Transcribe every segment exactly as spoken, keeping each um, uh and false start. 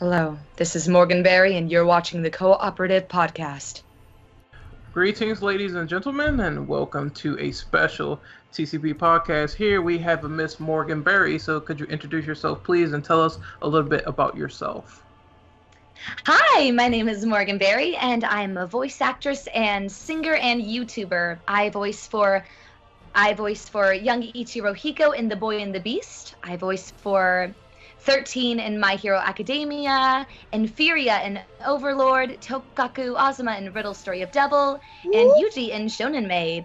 Hello, this is Morgan Berry, and you're watching the Cooperative Podcast. Greetings, ladies and gentlemen, and welcome to a special T C P podcast. Here we have a Miss Morgan Berry, so could you introduce yourself, please, and tell us a little bit about yourself? Hi, my name is Morgan Berry, and I'm a voice actress and singer and YouTuber. I voice for... I voiced for young Ichiro Hiko in The Boy and the Beast. I voiced for thirteen in My Hero Academia, and Furia in Overlord, Tokaku Azuma in Riddle Story of Devil, and Yuji in Shonen Maid.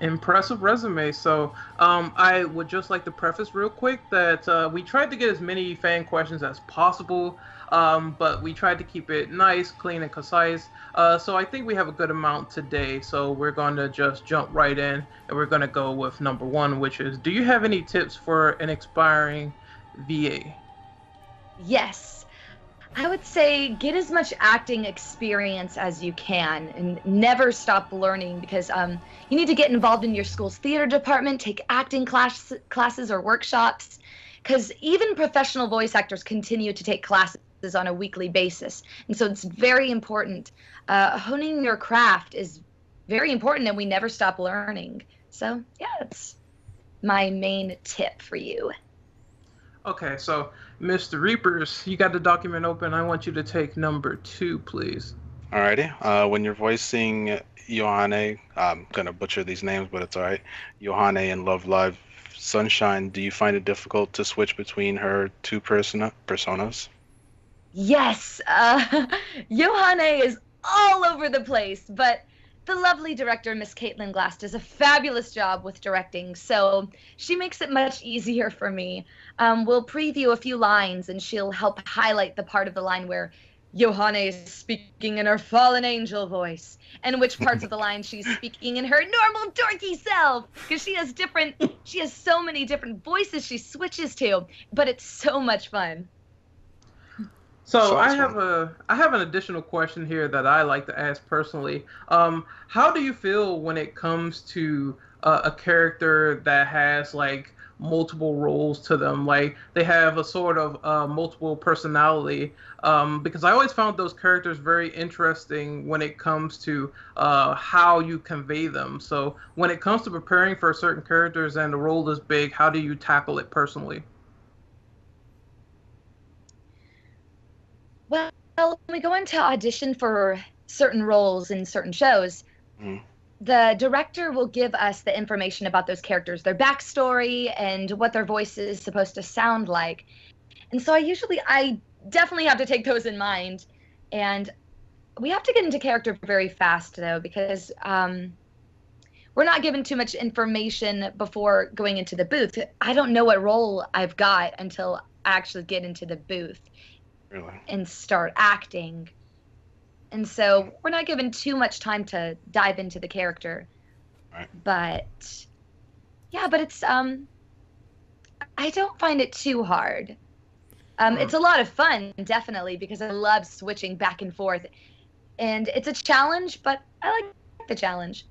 Impressive resume. So um, I would just like to preface real quick that uh, we tried to get as many fan questions as possible, um, but we tried to keep it nice, clean, and concise. Uh, so I think we have a good amount today. So we're going to just jump right in, and we're going to go with number one, which is, do you have any tips for an aspiring V A? Yes. I would say get as much acting experience as you can and never stop learning, because um, you need to get involved in your school's theater department, take acting class, classes or workshops, because even professional voice actors continue to take classes on a weekly basis. And so it's very important. Uh, honing your craft is very important, and we never stop learning. So yeah, that's my main tip for you. Okay, so Mister Reapers, you got the document open. I want you to take number two, please. Alrighty. Uh, when you're voicing Yohane, I'm going to butcher these names, but it's all right. Yohane in Love Live Sunshine, do you find it difficult to switch between her two persona personas? Yes. Uh, Yohane is all over the place, but the lovely director, Miss Caitlin Glass, does a fabulous job with directing, so she makes it much easier for me. Um, we'll preview a few lines, and she'll help highlight the part of the line where Yohane is speaking in her fallen angel voice, and which parts of the line she's speaking in her normal dorky self, because she has different, she has so many different voices she switches to, but it's so much fun. So I have a I have an additional question here that I like to ask personally. Um, how do you feel when it comes to uh, a character that has like multiple roles to them, like they have a sort of uh, multiple personality? Um, because I always found those characters very interesting when it comes to uh, how you convey them. So when it comes to preparing for certain characters and the role is big, how do you tackle it personally? Well, when we go into audition for certain roles in certain shows, mm. the director will give us the information about those characters, their backstory, and what their voice is supposed to sound like. And so I usually, I definitely have to take those in mind. And we have to get into character very fast, though, because um, we're not given too much information before going into the booth. I don't know what role I've got until I actually get into the booth. Really? And start acting. And so we're not given too much time to dive into the character. Right. But yeah, but it's um I don't find it too hard. Um right. It's a lot of fun, definitely, because I love switching back and forth. And it's a challenge, but I like the challenge.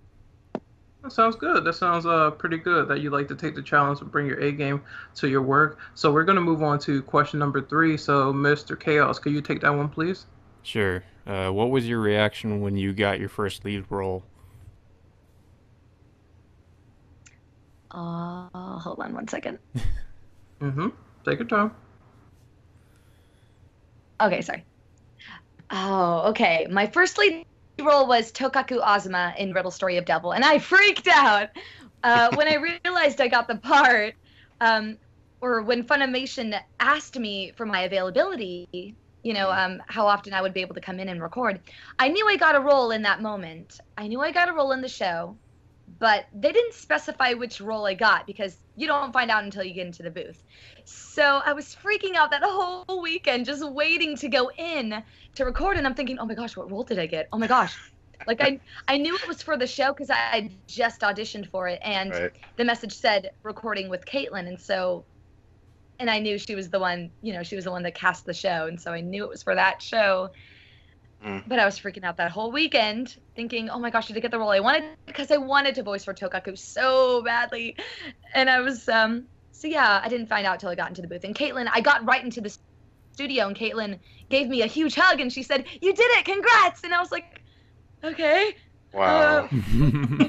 That sounds good. That sounds uh, pretty good that you like to take the challenge and bring your A game to your work. So we're going to move on to question number three. So Mister Chaos, could you take that one, please? Sure. Uh, what was your reaction when you got your first lead role? Uh, hold on one second. mm-hmm. Take your time. Okay, sorry. Oh, okay. My first lead role was Tokaku Azuma in Riddle Story of Devil, and I freaked out uh, when I realized I got the part, um, or when Funimation asked me for my availability, you know, um, how often I would be able to come in and record. I knew I got a role in that moment. I knew I got a role in the show, but they didn't specify which role I got, because you don't find out until you get into the booth. So I was freaking out that whole weekend, just waiting to go in to record, and I'm thinking, oh my gosh, what role did I get? Oh my gosh. Like, I I knew it was for the show, because I, I just auditioned for it, and right. the message said, recording with Caitlin, and so, and I knew she was the one, you know, she was the one that cast the show, and so I knew it was for that show. But I was freaking out that whole weekend, thinking, oh my gosh, did I get the role I wanted? Because I wanted to voice for Tokaku so badly. And I was, um, so yeah, I didn't find out till I got into the booth. And Caitlin, I got right into the studio, and Caitlin gave me a huge hug, and she said, "You did it! Congrats!" And I was like, "Okay." Wow.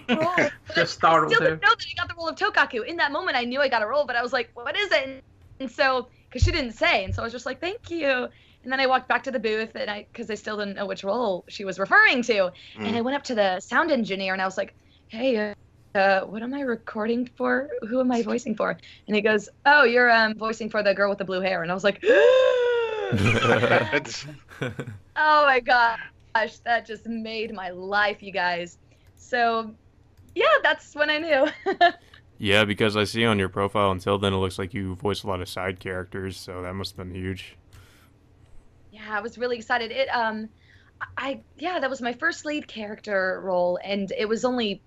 Uh, Just startled. I still didn't know that I got the role of Tokaku. In that moment, I knew I got a role, but I was like, "What is it?" And so, because she didn't say, and so I was just like, "Thank you." And then I walked back to the booth, and I, because I still didn't know which role she was referring to, mm. and I went up to the sound engineer, and I was like, "Hey, uh, uh, what am I recording for? Who am I voicing for?" And he goes, "Oh, you're um, voicing for the girl with the blue hair." And I was like, "Oh my god." That just made my life, you guys. So, yeah, that's when I knew. Yeah, because I see on your profile until then it looks like you voiced a lot of side characters, so that must have been huge. Yeah, I was really excited. It, um, I yeah, that was my first lead character role, and it was only,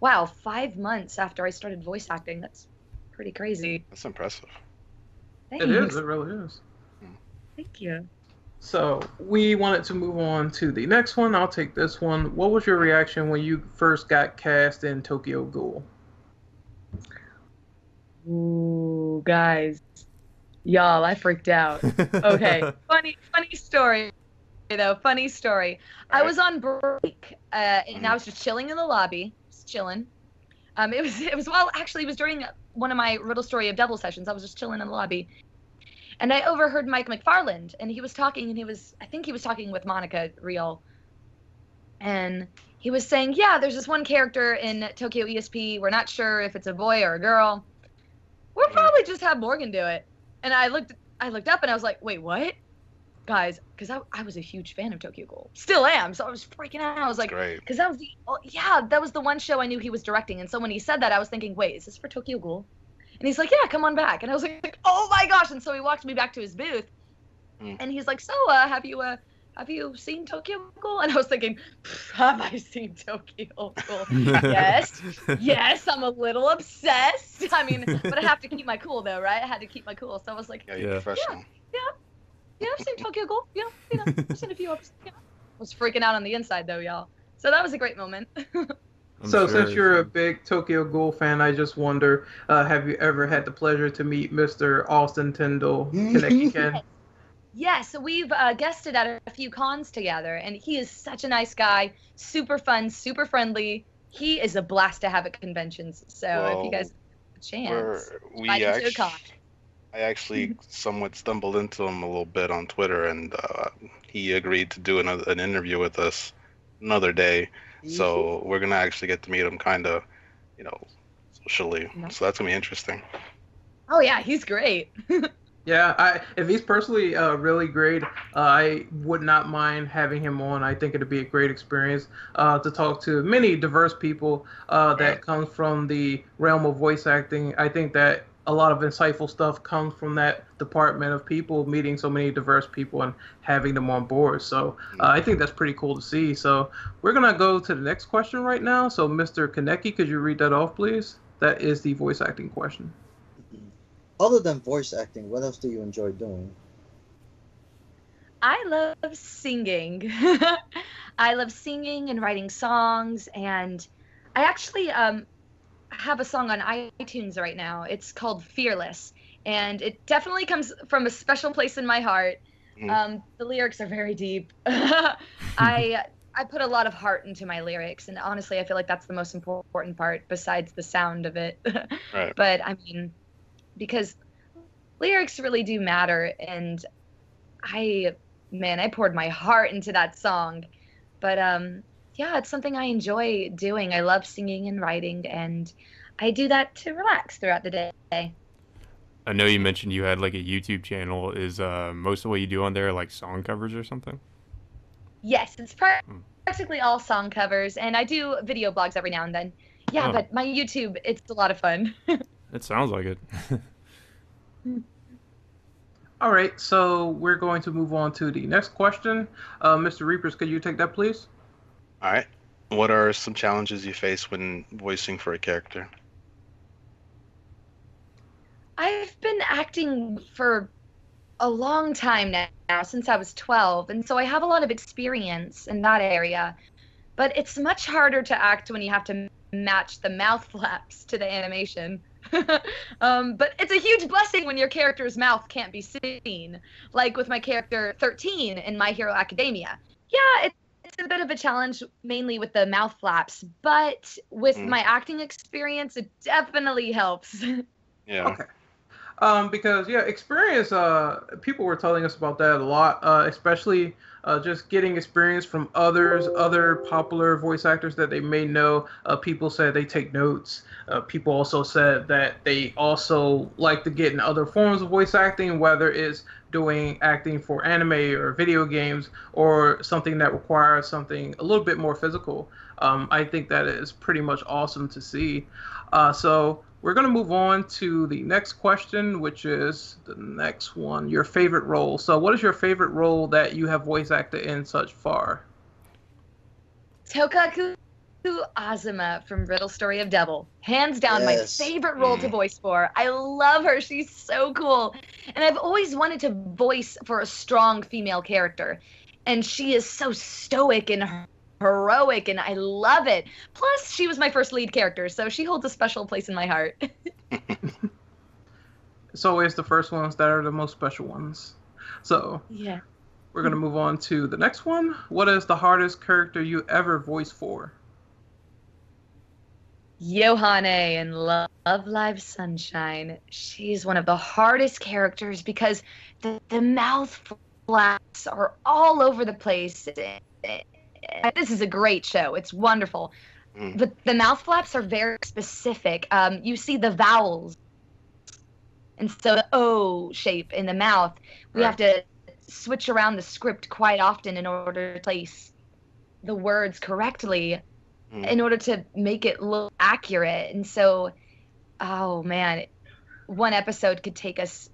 wow, five months after I started voice acting. That's pretty crazy. That's impressive. Thanks. It is. It really is. Thank you. So we wanted to move on to the next one. I'll take this one. What was your reaction when you first got cast in Tokyo Ghoul? Ooh, guys. Y'all, I freaked out. Okay. funny, funny story, though. Funny story. Right. I was on break, uh, and I was just chilling in the lobby. Just chilling. Um, it was, it was, well, actually, it was during one of my Riddle Story of Devil sessions. I was just chilling in the lobby. And I overheard Mike McFarland, and he was talking, and he was, I think he was talking with Monica Real. And he was saying, yeah, there's this one character in Tokyo E S P. We're not sure if it's a boy or a girl. We'll probably just have Morgan do it. And I looked I looked up, and I was like, wait, what? Guys, because I, I was a huge fan of Tokyo Ghoul. Still am, so I was freaking out. I was like, because that was the, yeah, that was the one show I knew he was directing. And so when he said that, I was thinking, wait, is this for Tokyo Ghoul? And he's like, yeah, come on back. And I was like, oh my gosh. And so he walked me back to his booth. Mm. And he's like, so uh, have you uh, have you seen Tokyo Ghoul? And I was thinking, have I seen Tokyo Ghoul? yes. Yes, I'm a little obsessed. I mean, but I have to keep my cool, though, right? I had to keep my cool. So I was like, yeah, you're yeah, professional. yeah, yeah, I've seen Tokyo Ghoul. Yeah, you know, I've seen a few episodes. Yeah. I was freaking out on the inside, though, y'all. So that was a great moment. I'm so sure. Since you're a big Tokyo Ghoul fan, I just wonder, uh, have you ever had the pleasure to meet Mister Austin Tindall? Connecticut? Yes, yes, we've uh, guested at a few cons together, and he is such a nice guy, super fun, super friendly. He is a blast to have at conventions, so well, if you guys have a chance, we actually, a con. I actually somewhat stumbled into him a little bit on Twitter, and uh, he agreed to do an, an interview with us another day. So we're going to actually get to meet him kind of, you know, socially. No. So that's going to be interesting. Oh, yeah. He's great. yeah. I, if he's personally uh, really great, uh, I would not mind having him on. I think it would be a great experience uh, to talk to many diverse people uh, that right. comes from the realm of voice acting. I think that a lot of insightful stuff comes from that department of people, meeting so many diverse people and having them on board. So uh, I think that's pretty cool to see. So we're going to go to the next question right now. So Mister Kaneki, could you read that off, please? That is the voice acting question. Other than voice acting, what else do you enjoy doing? I love singing. I love singing and writing songs. And I actually... um. have a song on iTunes right now. It's called Fearless, and it definitely comes from a special place in my heart. Mm. Um, the lyrics are very deep. I I put a lot of heart into my lyrics, and honestly, I feel like that's the most important part besides the sound of it. Right. But I mean, because lyrics really do matter, and I, man, I poured my heart into that song. But um. yeah, it's something I enjoy doing. I love singing and writing, and I do that to relax throughout the day. I know you mentioned you had like a YouTube channel. Is uh, most of what you do on there like song covers or something? Yes, it's pra hmm. practically all song covers, and I do video blogs every now and then. Yeah, oh. but my YouTube, it's a lot of fun. It sounds like it. All right, so we're going to move on to the next question. Uh, Mister Reapers, could you take that, please? All right. What are some challenges you face when voicing for a character? I've been acting for a long time now, since I was twelve, and so I have a lot of experience in that area. But it's much harder to act when you have to match the mouth flaps to the animation. um, but it's a huge blessing when your character's mouth can't be seen. Like with my character thirteen in My Hero Academia. Yeah, it's, it's a bit of a challenge, mainly with the mouth flaps. But with mm. my acting experience, it definitely helps. Yeah. Okay. Um, because, yeah, experience, uh, people were telling us about that a lot, uh, especially uh, just getting experience from others, other popular voice actors that they may know. Uh, people said they take notes. Uh, people also said that they also like to get in other forms of voice acting, whether it's doing acting for anime or video games or something that requires something a little bit more physical. Um, I think that is pretty much awesome to see. Uh, so... We're going to move on to the next question, which is the next one, your favorite role. So what is your favorite role that you have voice acted in such far? Tokaku Azuma from Riddle Story of Devil. Hands down, yes. My favorite role to voice for. I love her. She's so cool. And I've always wanted to voice for a strong female character. And she is so stoic in her. Heroic, and I love it. Plus, she was my first lead character, so she holds a special place in my heart. It's always the first ones that are the most special ones. So, yeah, we're going to move on to the next one. What is the hardest character you ever voiced for? Yohane in Love Live Sunshine. She's one of the hardest characters because the, the mouth flaps are all over the place. This is a great show. It's wonderful. Mm. But the mouth flaps are very specific. Um, you see the vowels. And so the O shape in the mouth. We right. have to switch around the script quite often in order to place the words correctly mm. in order to make it look accurate. And so, oh, man, one episode could take us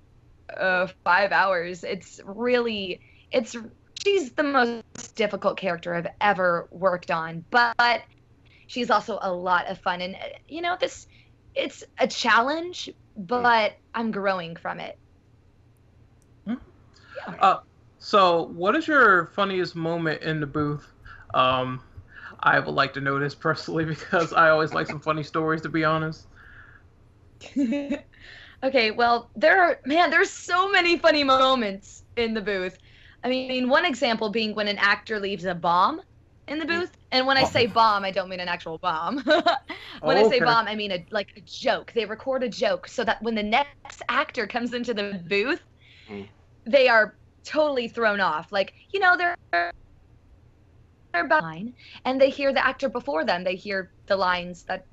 uh, five hours. It's really, it's she's the most difficult character I've ever worked on, but she's also a lot of fun. And, you know, this, it's a challenge, but I'm growing from it. Yeah. Uh, so what is your funniest moment in the booth? Um, I would like to know this personally because I always like some funny stories, to be honest. Okay, well, there are, man, there's so many funny moments in the booth. I mean, one example being when an actor leaves a bomb in the booth. And when I say bomb, I don't mean an actual bomb. When oh, okay. I say bomb, I mean a, like a joke. They record a joke so that when the next actor comes into the booth, they are totally thrown off. Like, you know, they're, they're behind, and they hear the actor before them. They hear the lines that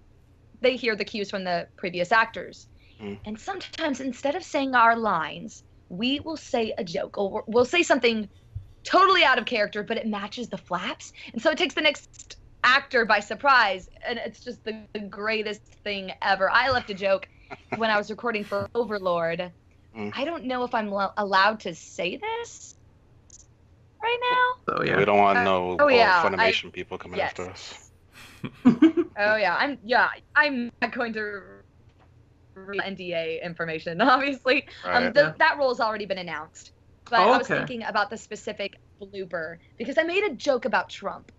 they hear the cues from the previous actors. Mm. And sometimes instead of saying our lines, we will say a joke, or we'll say something totally out of character, but it matches the flaps. And so it takes the next actor by surprise, and it's just the, the greatest thing ever. I left a joke when I was recording for Overlord. Mm. I don't know if I'm lo- allowed to say this right now. So, yeah. We don't want uh, no oh, yeah, Funimation I, people coming yes. after us. oh, yeah. I'm yeah. I'm not going to... N D A information, obviously. Right. Um, the, that role's already been announced. But oh, okay. I was thinking about the specific blooper because I made a joke about Trump.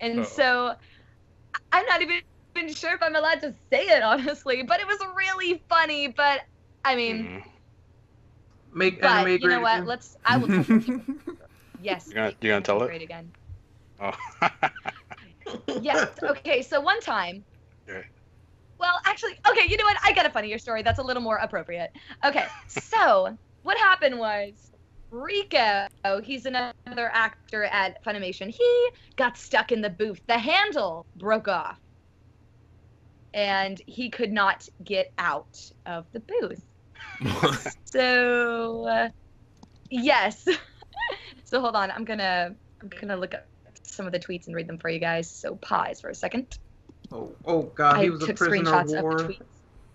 And oh. so I'm not even, even sure if I'm allowed to say it, honestly. But it was really funny. But, I mean... Mm. Make but, anime you know what? Again. Let's... I will tell you. Yes. You're going you're gonna to tell it? Again. Oh. Yes. Okay, so one time... Yeah. Well, actually, okay, you know what? I got a funnier story. That's a little more appropriate. Okay, so what happened was Rico, he's another actor at Funimation. He got stuck in the booth. The handle broke off, and he could not get out of the booth. So, uh, yes. So hold on. I'm gonna I'm gonna look up some of the tweets and read them for you guys. So pause for a second. Oh, oh God, I he was a prisoner of war of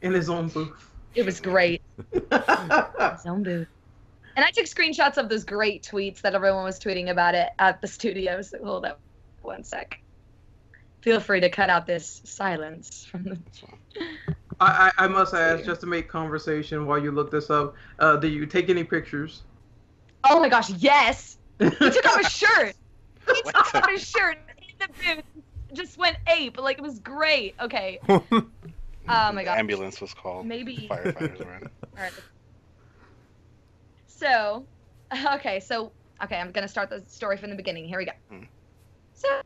in his own booth. It was great. His own booth. And I took screenshots of those great tweets that everyone was tweeting about it at the studio. So hold up one sec. Feel free to cut out this silence from the... I, I, I must ask, just to make conversation while you look this up, uh, did you take any pictures? Oh my gosh, yes! He took off his shirt! He took off his shirt in the booth! Just went ape, like it was great. Okay. Oh my god. Ambulance was called. Maybe. Firefighters were in. All right. So, okay, so, okay, I'm going to start the story from the beginning. Here we go. Hmm. So,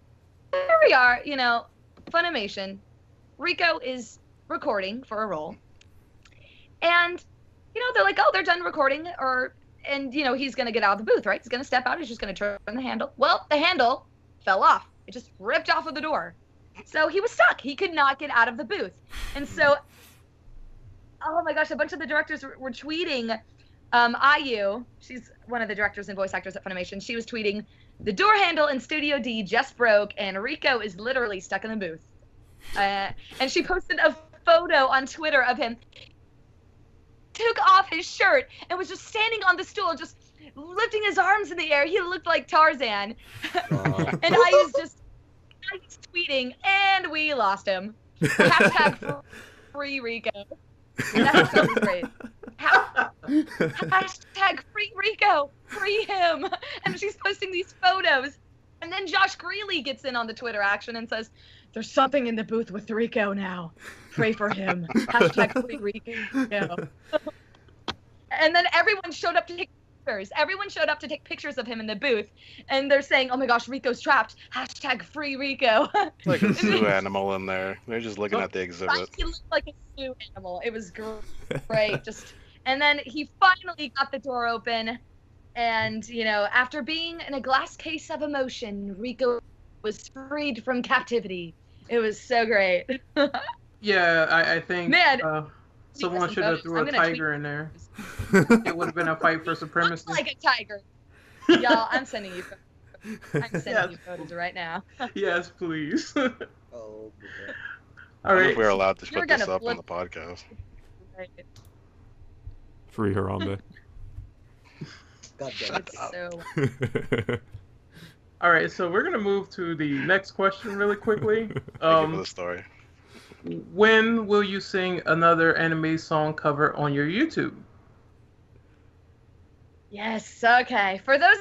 here we are, you know, Funimation. Rico is recording for a role. And, you know, they're like, oh, they're done recording, or, and, you know, he's going to get out of the booth, right? He's going to step out. He's just going to turn the handle. Well, the handle fell off. It just ripped off of the door. So he was stuck. He could not get out of the booth. And so, oh my gosh, a bunch of the directors were, were tweeting. Um, I U, she's one of the directors and voice actors at Funimation, she was tweeting, the door handle in Studio D just broke, and Rico is literally stuck in the booth. Uh, and she posted a photo on Twitter of him. Took off his shirt and was just standing on the stool, just lifting his arms in the air. He looked like Tarzan. Uh. And I was just I was tweeting, and we lost him. Hashtag free Rico. And that was great. Hashtag free Rico, free him. And she's posting these photos. And then Josh Greeley gets in on the Twitter action and says, there's something in the booth with Rico now. Pray for him. Hashtag free Rico. And then everyone showed up to take pictures. Everyone showed up to take pictures of him in the booth. And they're saying, oh my gosh, Rico's trapped. Hashtag free Rico. Like a zoo animal in there. They're just looking at the exhibit. He looked like a zoo animal. It was great. Just, and then he finally got the door open. And, you know, after being in a glass case of emotion, Rico was freed from captivity. It was so great. Yeah, I, I think Man, uh, someone should have threw a tiger in there. It would have been a fight for supremacy. Looks like a tiger. Y'all, I'm sending you photos. I'm sending yes. you photos right now. Yes, please. Oh, all right. If we're allowed to put this up on the podcast. Right. Free Harambe. God damn it. So... All right, so we're going to move to the next question really quickly. Um, the story. When will you sing another anime song cover on your YouTube? Yes, okay. For those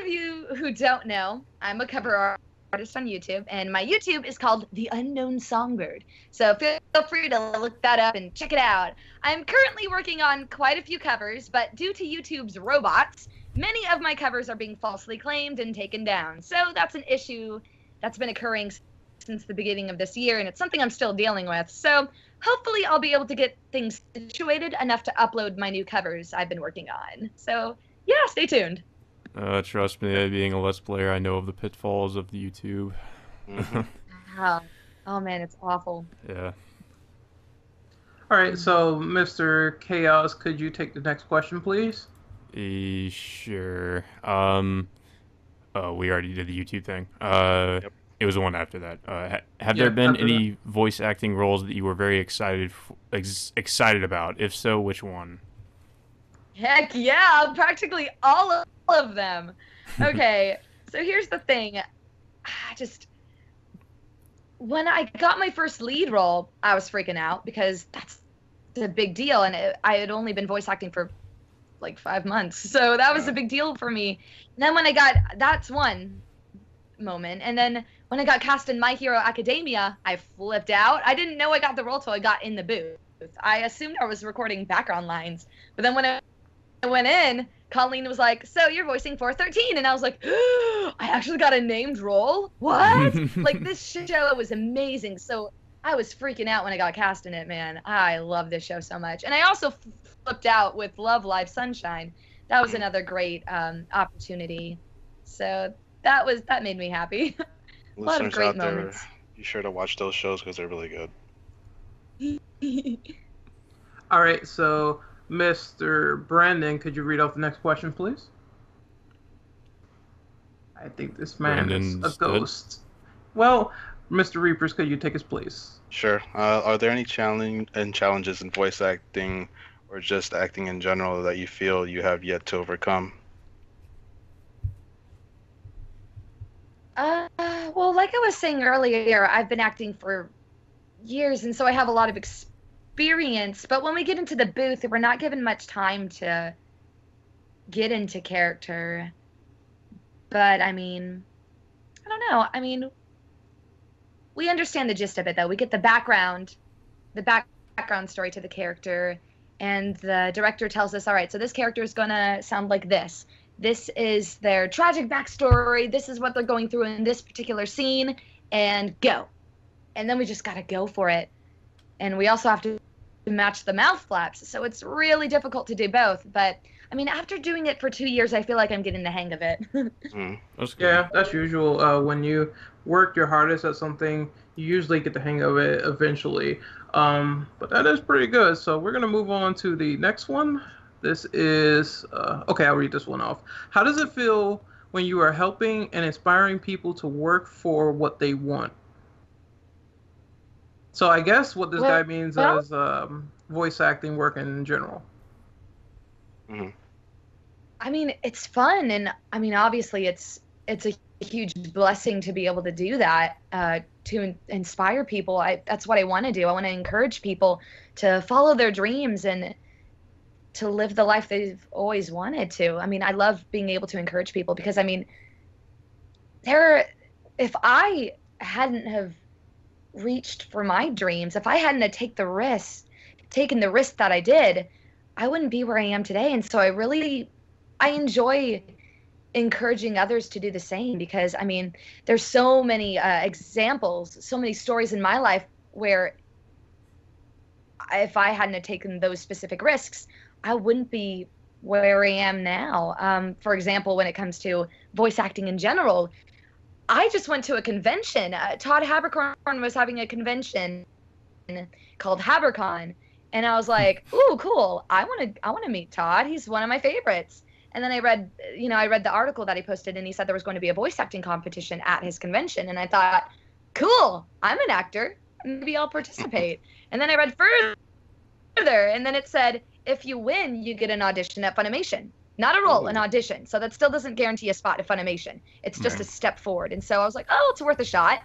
of you who don't know, I'm a cover artist on YouTube, and my YouTube is called The Unknown Songbird. So feel free to look that up and check it out. I'm currently working on quite a few covers, but due to YouTube's robots, many of my covers are being falsely claimed and taken down. So that's an issue that's been occurring since the beginning of this year, and it's something I'm still dealing with. So hopefully I'll be able to get things situated enough to upload my new covers I've been working on. So yeah, stay tuned. Uh, trust me, being a Let's Player, I know of the pitfalls of the YouTube. Wow. Oh man, it's awful. Yeah. All right, so Mister Chaos, could you take the next question, please? Sure. Um, oh, we already did the YouTube thing. Uh, yep. It was the one after that. Uh, ha have yeah, there been any that. voice acting roles that you were very excited f ex excited about? If so, which one? Heck yeah, practically all of, all of them. Okay, so here's the thing. I just when I got my first lead role, I was freaking out because that's a big deal, and it, I had only been voice acting for like five months. So that was a big deal for me. And then when I got, that's one moment. And then when I got cast in My Hero Academia, I flipped out. I didn't know I got the role till I got in the booth. I assumed I was recording background lines. But then when I went in, Colleen was like, so you're voicing four thirteen. And I was like, oh, I actually got a named role? What? Like this show was amazing. So I was freaking out when I got cast in it, man. I love this show so much. And I also flipped out with Love Live Sunshine. That was another great um, opportunity. So that was that made me happy. A lot of great moments. There, be sure to watch those shows because they're really good. All right, so Mister Brandon, could you read off the next question, please? I think this man Brandon's is a ghost. Good. Well, Mister Reapers, could you take his place? Sure. Uh, are there any challenge and challenges in voice acting or just acting in general that you feel you have yet to overcome? Uh, well, like I was saying earlier, I've been acting for years, and so I have a lot of experience. But when we get into the booth, we're not given much time to get into character. But, I mean, I don't know. I mean... we understand the gist of it, though. We get the background the back background story to the character, and the director tells us, all right, so this character is going to sound like this. This is their tragic backstory. This is what they're going through in this particular scene, and go. And then we just got to go for it. And we also have to match the mouth flaps. So it's really difficult to do both. But, I mean, after doing it for two years, I feel like I'm getting the hang of it. mm, that's good. Yeah, that's usual. Uh, when you work your hardest at something, you usually get the hang of it eventually. Um, but that is pretty good. So we're going to move on to the next one. This is, uh, okay, I'll read this one off. How does it feel when you are helping and inspiring people to work for what they want? So I guess what this well, guy means well, is um, voice acting work in general. Mm-hmm. I mean, it's fun. And I mean, obviously it's, it's a huge blessing to be able to do that, uh, to in- inspire people. I, that's what I want to do. I want to encourage people to follow their dreams and to live the life they've always wanted to. I mean, I love being able to encourage people because, I mean, there, if I hadn't have reached for my dreams, if I hadn't have take the risk, taken the risk that I did, I wouldn't be where I am today. And so I really, I enjoy encouraging others to do the same because, I mean, there's so many uh, examples, so many stories in my life where if I hadn't have taken those specific risks, I wouldn't be where I am now. Um, for example, when it comes to voice acting in general, I just went to a convention. Uh, Todd Haberkorn was having a convention called Habicon, and I was like, "Ooh, cool! I want to, I want to meet Todd. He's one of my favorites." And then I read, you know, I read the article that he posted, and he said there was going to be a voice acting competition at his convention, and I thought, "Cool! I'm an actor. Maybe I'll participate." And then I read further, and then it said, if you win, you get an audition at Funimation. Not a role, mm-hmm. an audition. So that still doesn't guarantee a spot at Funimation. It's just right. a step forward. And so I was like, oh, it's worth a shot.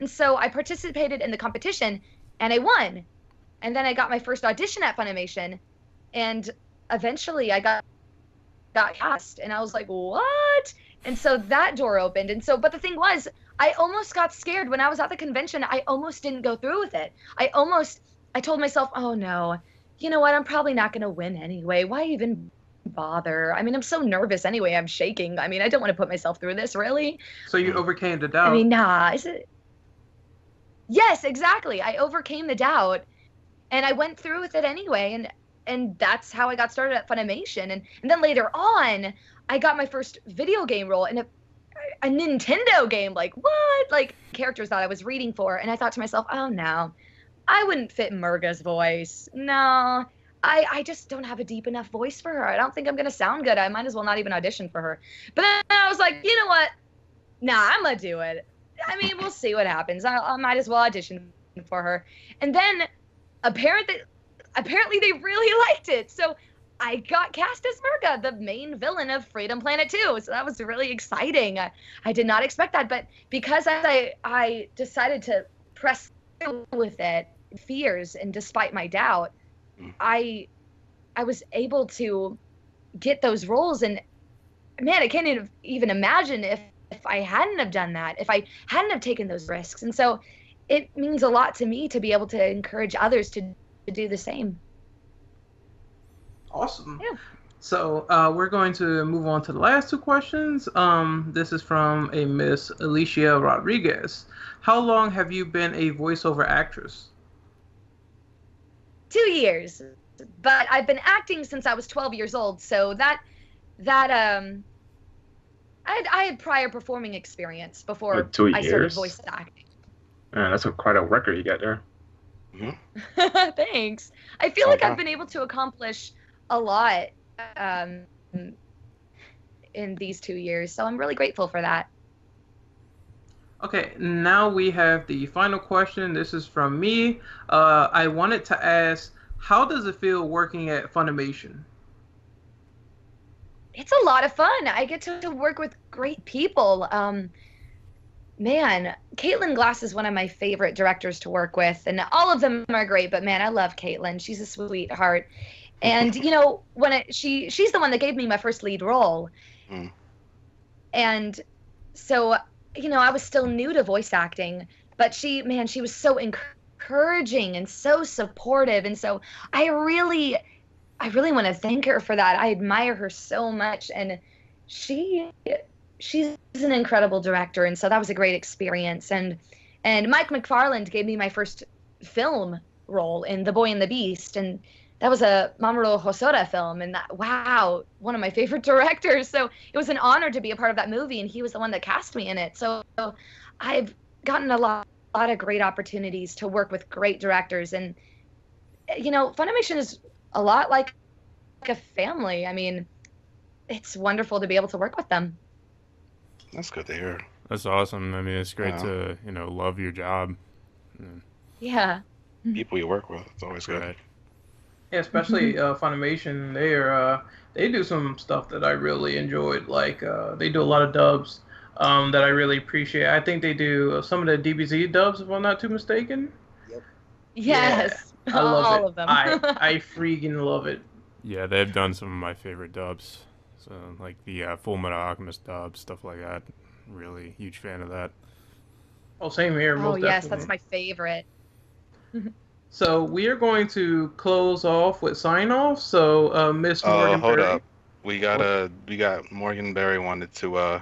And so I participated in the competition, and I won. And then I got my first audition at Funimation, and eventually I got got cast. And I was like, what? And so that door opened. And so, but the thing was, I almost got scared. When I was at the convention, I almost didn't go through with it. I almost, I told myself, oh, no. You know what, I'm probably not going to win anyway. Why even bother? I mean, I'm so nervous anyway. I'm shaking. I mean, I don't want to put myself through this, really. So you overcame the doubt. I mean, nah. Is it... Yes, exactly. I overcame the doubt, and I went through with it anyway, and and that's how I got started at Funimation. And, and then later on, I got my first video game role in a, a Nintendo game. Like, what? Like, characters that I was reading for, and I thought to myself, oh, no. I wouldn't fit Merga's voice. No, I, I just don't have a deep enough voice for her. I don't think I'm going to sound good. I might as well not even audition for her. But then I was like, you know what? Nah, I'm going to do it. I mean, we'll see what happens. I, I might as well audition for her. And then apparently, apparently they really liked it. So I got cast as Merga, the main villain of Freedom Planet two. So that was really exciting. I, I did not expect that. But because I, I decided to press through with it, fears and despite my doubt, I I was able to get those roles. And man, I can't even imagine if, if I hadn't have done that, if I hadn't have taken those risks. And so it means a lot to me to be able to encourage others to, to do the same. Awesome. Yeah. So uh, we're going to move on to the last two questions. Um, this is from a Miss Alicia Rodriguez. How long have you been a voiceover actress? Two years, but I've been acting since I was twelve years old. So that, that um, I had, I had prior performing experience before like two I years? started voice acting. Man, that's a, quite a record you got there. Mm-hmm. Thanks. I feel oh, like wow. I've been able to accomplish a lot um, in these two years. So I'm really grateful for that. Okay, now we have the final question. This is from me. Uh, I wanted to ask, how does it feel working at Funimation? It's a lot of fun. I get to work with great people. Um, man, Caitlin Glass is one of my favorite directors to work with, and all of them are great, but man, I love Caitlin. She's a sweetheart. And, you know, when it, she she's the one that gave me my first lead role. Mm. And so... you know, I was still new to voice acting, but she, man, she was so enc- encouraging and so supportive. And so I really, I really want to thank her for that. I admire her so much. And she, she's an incredible director. And so that was a great experience. And, and Mike McFarland gave me my first film role in The Boy and the Beast. And that was a Mamoru Hosoda film, and that, wow, one of my favorite directors. So it was an honor to be a part of that movie, and he was the one that cast me in it. So I've gotten a lot, lot of great opportunities to work with great directors. And, you know, Funimation is a lot like, like a family. I mean, it's wonderful to be able to work with them. That's good to hear. That's awesome. I mean, it's great yeah. to, you know, love your job. Yeah. People you work with, it's always good. Right. Yeah, especially uh, Funimation, they are, uh, they do some stuff that I really enjoyed. Like uh, they do a lot of dubs um, that I really appreciate. I think they do some of the D B Z dubs, if I'm not too mistaken. Yep. Yes. Yeah, I love all it. Of them. I I freaking love it. Yeah, they've done some of my favorite dubs, so like the uh, Full Metal Alchemist dub, stuff like that. Really huge fan of that. Oh, same here. Oh yes, definitely. That's my favorite. So we are going to close off with sign off. So uh, Miss Morgan Berry. Oh, hold up. We got a we got Morgan Berry wanted to uh,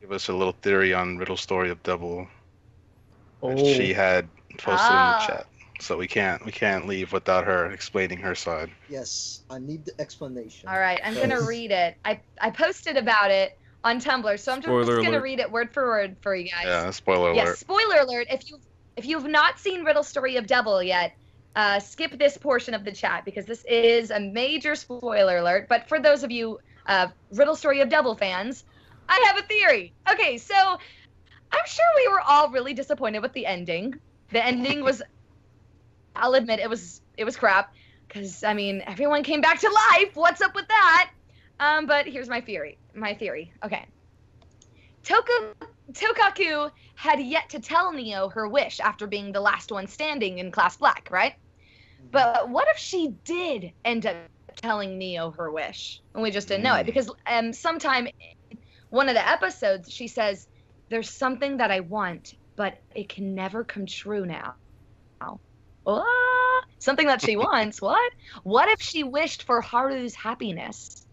give us a little theory on Riddle Story of Devil. Oh. She had posted ah. in the chat, so we can't we can't leave without her explaining her side. Yes, I need the explanation. All right, I'm yes. gonna read it. I I posted about it on Tumblr, so I'm spoiler just gonna alert. read it word for word for you guys. Yeah, spoiler yes, alert. Yes, spoiler alert. If you If you've not seen Riddle Story of Devil yet, uh, skip this portion of the chat because this is a major spoiler alert. But for those of you uh, Riddle Story of Devil fans, I have a theory. Okay, so I'm sure we were all really disappointed with the ending. The ending was, I'll admit, it was it was crap because, I mean, everyone came back to life. What's up with that? Um, but here's my theory. My theory. Okay. Toku... Tokaku had yet to tell Neo her wish after being the last one standing in Class Black, right? But what if she did end up telling Neo her wish? And we just didn't know it. Because um, sometime in one of the episodes, she says, there's something that I want, but it can never come true now. Oh, something that she wants? What? What if she wished for Haru's happiness?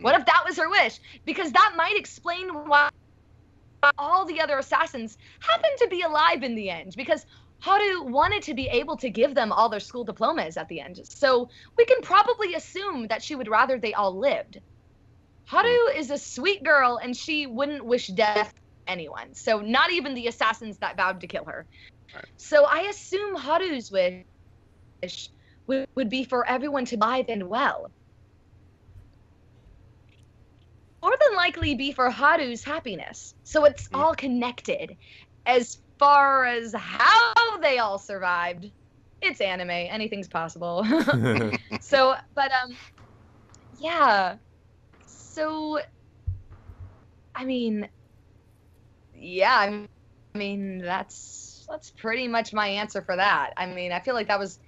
What if that was her wish? Because that might explain why all the other assassins happened to be alive in the end, because Haru wanted to be able to give them all their school diplomas at the end. So we can probably assume that she would rather they all lived. Haru is a sweet girl, and she wouldn't wish death to anyone, so not even the assassins that vowed to kill her. Right. So I assume Haru's wish would be for everyone to live and well. More than likely be for Haru's happiness. So it's all connected. As far as how they all survived, it's anime. Anything's possible. So, but, um, yeah. So, I mean, yeah, I mean, that's, that's pretty much my answer for that. I mean, I feel like that was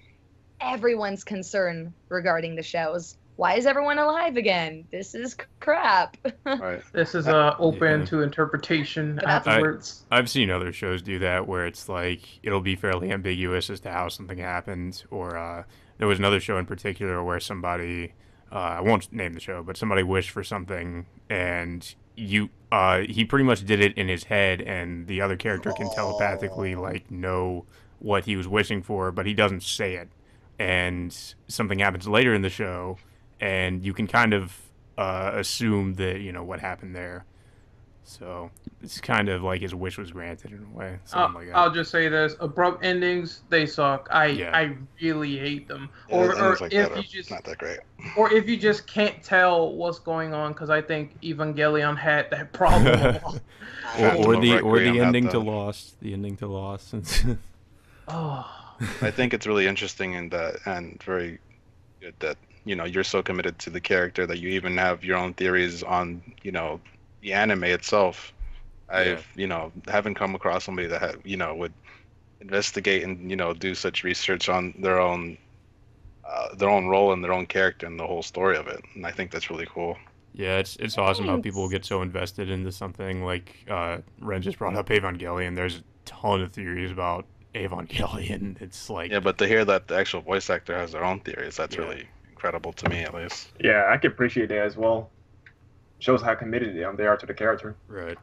everyone's concern regarding the shows. Why is everyone alive again? This is crap. Right. This is uh, open yeah. to interpretation afterwards. I, I've seen other shows do that where it's like it'll be fairly ambiguous as to how something happened. Or uh, there was another show in particular where somebody, uh, I won't name the show, but somebody wished for something, and you uh, he pretty much did it in his head, and the other character can oh. telepathically like know what he was wishing for, but he doesn't say it. And something happens later in the show, and you can kind of uh, assume that, you know, what happened there. So it's kind of like his wish was granted in a way. I'll, like that. I'll just say this. Abrupt endings, they suck. I yeah. I really hate them. Yeah, or or like if you just, not that great. Or if you just can't tell what's going on, because I think Evangelion had that problem. or, or the, or the ending to Lost. The ending to Lost. oh. I think it's really interesting in that, and very good that, you know, you're so committed to the character that you even have your own theories on, you know, the anime itself. Yeah. I've, you know, haven't come across somebody that, had, you know, would investigate and, you know, do such research on their own, uh, their own role and their own character and the whole story of it. And I think that's really cool. Yeah, it's it's awesome how people get so invested into something. Like uh, Ren just brought up Evangelion. There's a ton of theories about Evangelion. It's like, yeah, but to hear that the actual voice actor has their own theories, that's yeah. really incredible to me, at least. Yeah, I can appreciate that as well. Shows how committed they are to the character. Right.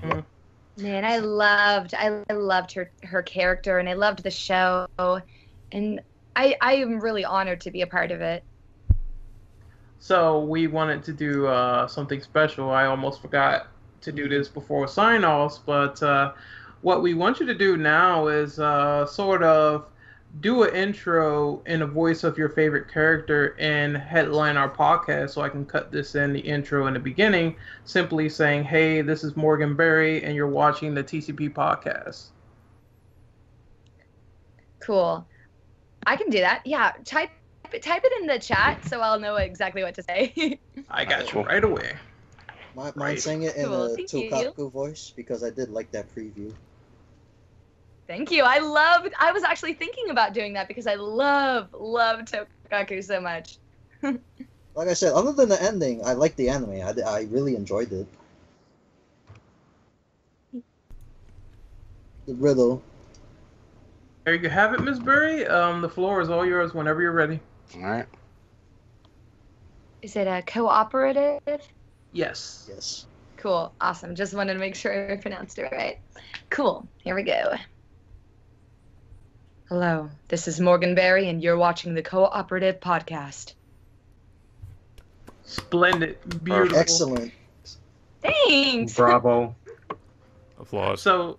Mm-hmm. Man, I loved, I loved her, her character, and I loved the show, and I, I am really honored to be a part of it. So we wanted to do uh, something special. I almost forgot to do this before sign-offs, but uh, what we want you to do now is uh, sort of do an intro in the voice of your favorite character and headline our podcast, so I can cut this in the intro in the beginning, simply saying, hey, this is Morgan Berry, and you're watching the T C P podcast. Cool. I can do that. Yeah, type, type it in the chat so I'll know exactly what to say. I got right. you right away. Mind right. saying it in cool. a Tokaku voice, because I did like that preview. Thank you. I loved, I was actually thinking about doing that because I love, love Tokaku so much. Like I said, other than the ending, I liked the anime. I, I really enjoyed it. The riddle. There you have it, Miss Berry. Um, the floor is all yours whenever you're ready. All right. Is it a cooperative? Yes. Yes. Cool. Awesome. Just wanted to make sure I pronounced it right. Cool. Here we go. Hello, this is Morgan Berry, and you're watching the Cooperative Podcast. Splendid. Beautiful. Excellent. Thanks. Bravo. Applause. So,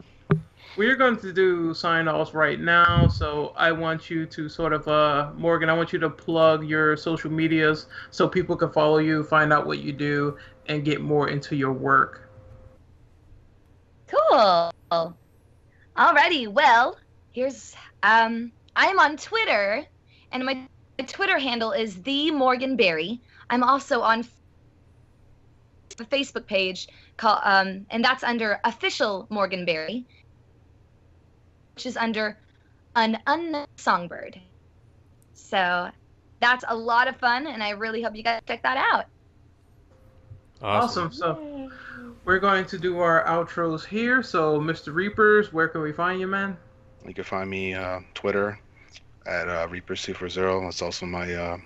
we're going to do sign-offs right now, so I want you to sort of, uh, Morgan, I want you to plug your social medias so people can follow you, find out what you do, and get more into your work. Cool. Alrighty, well, here's... Um, I'm on Twitter, and my, my Twitter handle is the Morgan Berry. I'm also on a Facebook page, called, um, and that's under Official Morgan Berry, which is under an Unknown Songbird. So that's a lot of fun, and I really hope you guys check that out. Awesome. Awesome. So we're going to do our outros here. So, Mister Reapers, where can we find you, man? You can find me uh, Twitter at uh, Reapers two four zero. It's also my uh,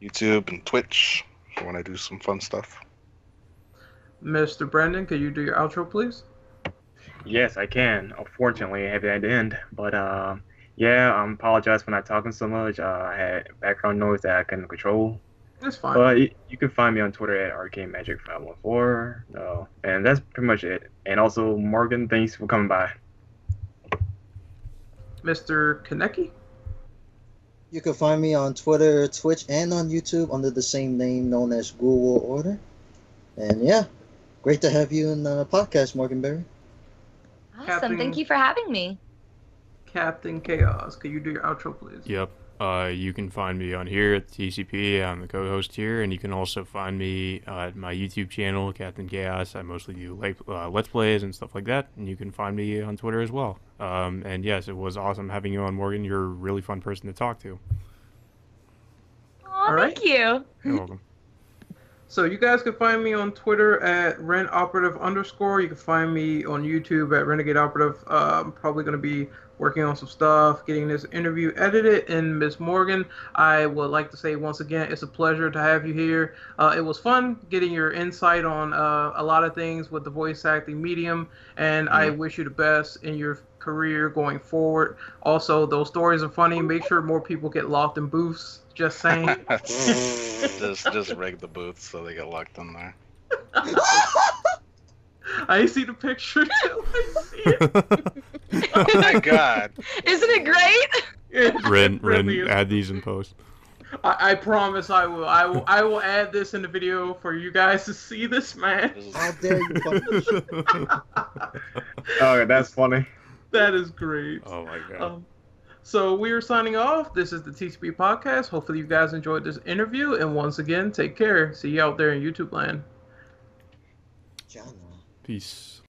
YouTube and Twitch for when I do some fun stuff. Mister Brandon, can you do your outro, please? Yes, I can. Unfortunately, I have it at the end. But uh, yeah, I apologize for not talking so much. Uh, I had background noise that I couldn't control. That's fine. But you, you can find me on Twitter at Arcade Magic five one four. So, and that's pretty much it. And also, Morgan, thanks for coming by. Mister Kaneki? You can find me on Twitter, Twitch, and on YouTube under the same name known as Google Order. And yeah, great to have you in the podcast, Morgan Berry. Awesome. Captain, thank you for having me. Captain Chaos, can you do your outro, please? Yep. Uh, you can find me on here at T C P. I'm the co-host here. And you can also find me uh, at my YouTube channel, Captain Chaos. I mostly do late, uh, Let's Plays and stuff like that. And you can find me on Twitter as well. Um, and yes, it was awesome having you on, Morgan. You're a really fun person to talk to. Aw, right. Thank you. You're welcome. So you guys can find me on Twitter at RenOperative underscore. You can find me on YouTube at Renegade Operative. Uh, I'm probably going to be working on some stuff, getting this interview edited. And Miss Morgan, I would like to say once again, it's a pleasure to have you here. Uh, it was fun getting your insight on uh, a lot of things with the voice acting medium, and mm-hmm. I wish you the best in your career going forward. Also, those stories are funny. Make sure more people get locked in booths. Just saying. just, just rig the booths so they get locked in there. I see the picture too. I see it. Oh my god. Isn't it great? Ren, really Ren, add these in post. I, I promise I will. I will I will add this in the video for you guys to see this, man. How dare you publish. Oh, that's funny. That is great. Oh my god. Um, so we are signing off. This is the T C P Podcast. Hopefully you guys enjoyed this interview. And once again, take care. See you out there in YouTube land. John. Peace.